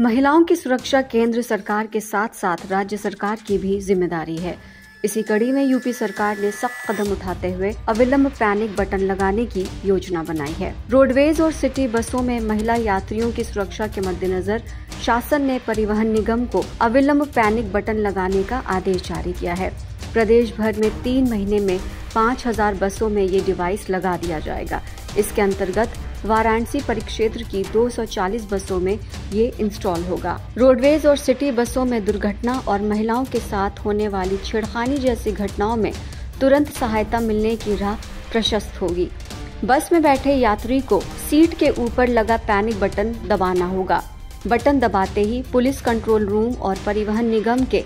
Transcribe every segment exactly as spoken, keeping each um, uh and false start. महिलाओं की सुरक्षा केंद्र सरकार के साथ साथ राज्य सरकार की भी जिम्मेदारी है। इसी कड़ी में यूपी सरकार ने सख्त कदम उठाते हुए अविलंब पैनिक बटन लगाने की योजना बनाई है। रोडवेज और सिटी बसों में महिला यात्रियों की सुरक्षा के मद्देनजर शासन ने परिवहन निगम को अविलंब पैनिक बटन लगाने का आदेश जारी किया है। प्रदेश भर में तीन महीने में पाँच हजार बसों में ये डिवाइस लगा दिया जाएगा। इसके अंतर्गत वाराणसी परिक्षेत्र की दो सौ चालीस बसों में ये इंस्टॉल होगा। रोडवेज और सिटी बसों में दुर्घटना और महिलाओं के साथ होने वाली छेड़खानी जैसी घटनाओं में तुरंत सहायता मिलने की राह प्रशस्त होगी। बस में बैठे यात्री को सीट के ऊपर लगा पैनिक बटन दबाना होगा। बटन दबाते ही पुलिस कंट्रोल रूम और परिवहन निगम के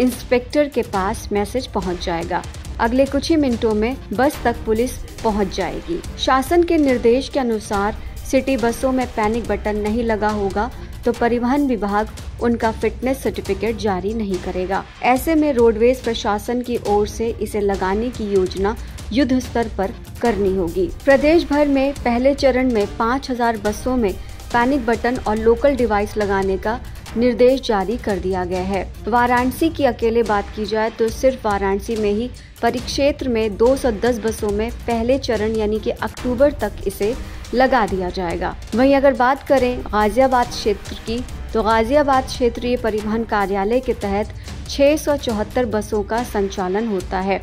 इंस्पेक्टर के पास मैसेज पहुंच जाएगा। अगले कुछ ही मिनटों में बस तक पुलिस पहुंच जाएगी। शासन के निर्देश के अनुसार सिटी बसों में पैनिक बटन नहीं लगा होगा तो परिवहन विभाग उनका फिटनेस सर्टिफिकेट जारी नहीं करेगा। ऐसे में रोडवेज प्रशासन की ओर से इसे लगाने की योजना युद्ध स्तर पर करनी होगी। प्रदेश भर में पहले चरण में पाँच हजार बसों में पैनिक बटन और लोकल डिवाइस लगाने का निर्देश जारी कर दिया गया है। वाराणसी की अकेले बात की जाए तो सिर्फ वाराणसी में ही परिक्षेत्र में दो सौ दस बसों में पहले चरण यानी कि अक्टूबर तक इसे लगा दिया जाएगा। वहीं अगर बात करें गाजियाबाद क्षेत्र की तो गाजियाबाद क्षेत्रीय परिवहन कार्यालय के तहत छः सौ चौहत्तर बसों का संचालन होता है।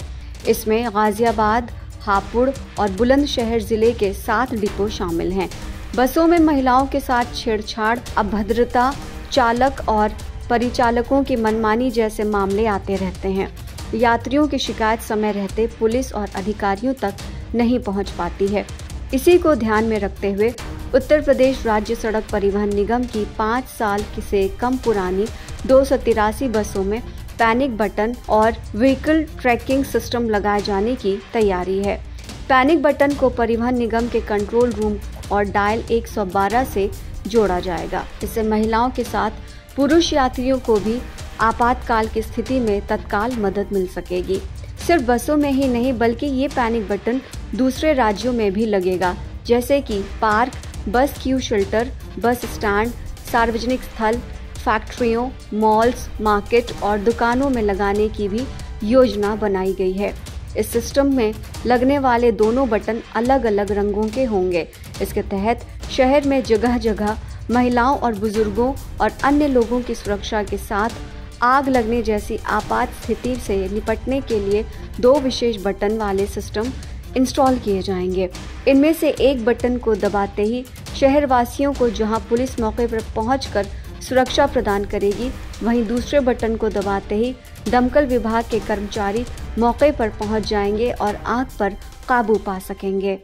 इसमें गाजियाबाद, हापुड़ और बुलंदशहर जिले के सात डिपो शामिल हैं। बसों में महिलाओं के साथ छेड़छाड़, अभद्रता, चालक और परिचालकों की मनमानी जैसे मामले आते रहते हैं। यात्रियों की शिकायत समय रहते पुलिस और अधिकारियों तक नहीं पहुंच पाती है। इसी को ध्यान में रखते हुए उत्तर प्रदेश राज्य सड़क परिवहन निगम की पाँच साल से कम पुरानी दो सौ तिरासी बसों में पैनिक बटन और व्हीकल ट्रैकिंग सिस्टम लगाए जाने की तैयारी है। पैनिक बटन को परिवहन निगम के कंट्रोल रूम और डायल एक सौ बारह से जोड़ा जाएगा। इससे महिलाओं के साथ पुरुष यात्रियों को भी आपातकाल की स्थिति में तत्काल मदद मिल सकेगी। सिर्फ बसों में ही नहीं बल्कि ये पैनिक बटन दूसरे राज्यों में भी लगेगा, जैसे कि park, bus queue shelter, bus stand, सार्वजनिक स्थल, फैक्ट्रियों, मॉल्स, मार्केट और दुकानों में लगाने की भी योजना बनाई गई है। इस सिस्टम में लगने वाले दोनों बटन अलग अलग रंगों के होंगे। इसके तहत शहर में जगह जगह महिलाओं और बुजुर्गों और अन्य लोगों की सुरक्षा के साथ आग लगने जैसी आपात स्थिति से निपटने के लिए दो विशेष बटन वाले सिस्टम इंस्टॉल किए जाएंगे। इनमें से एक बटन को दबाते ही शहरवासियों को जहां पुलिस मौके पर पहुंचकर सुरक्षा प्रदान करेगी, वहीं दूसरे बटन को दबाते ही दमकल विभाग के कर्मचारी मौके पर पहुंच जाएंगे और आग पर काबू पा सकेंगे।